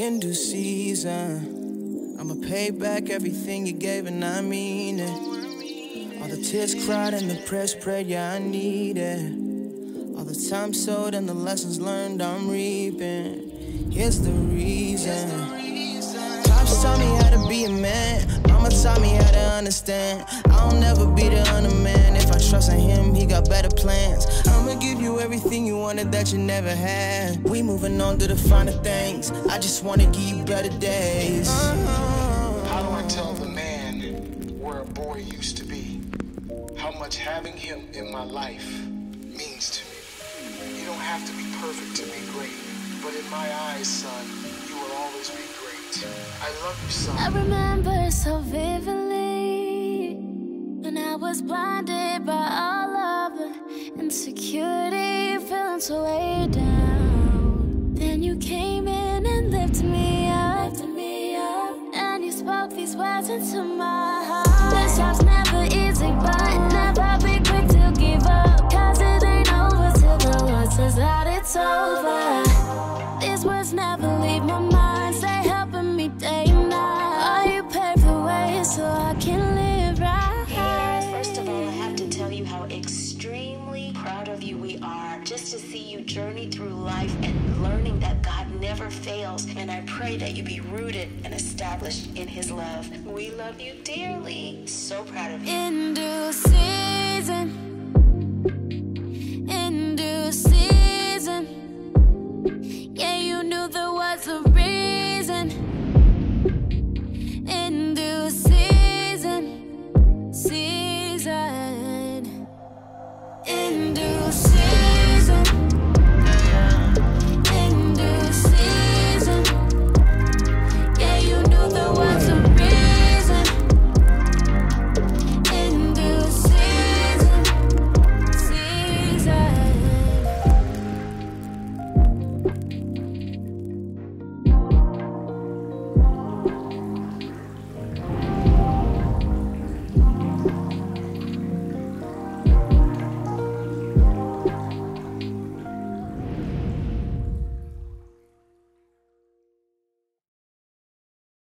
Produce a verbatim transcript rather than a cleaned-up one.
in due season. I'ma pay back everything you gave, and I mean it. All the tears cried and the prayers prayed, yeah, I need it. All the time sowed and the lessons learned, I'm reaping. Here's the reason. Pops taught me how to be a man. Mama taught me how to understand. I'll never be the under man. If I trust in him, he got better plans. I'ma give you everything you wanted that you never had. We moving on to the finer things. I just wanna give you better days. Uh-huh. How do I tell the man where a boy used to be? How much having him in my life means to me? You don't have to be perfect to be great, but in my eyes, son, you will always be great. I love you, son. I remember so vividly when I was blinded by all of the insecurity, feeling so laid down. Then you came in and lifted me up, lifted me up, and you spoke these words into my heart. This job's never easy, but never be quick to give up, 'cause it ain't over till the Lord says that it's over. These words never leave my mind, stay helping me day and night. Oh, you paved the way so I can live right. Hey, first of all, I have to tell you how extremely proud of you we are, just to see you journey through life and learning that God never fails. And I pray that you be rooted and established in His love. We love you dearly. So proud of you. Inducing.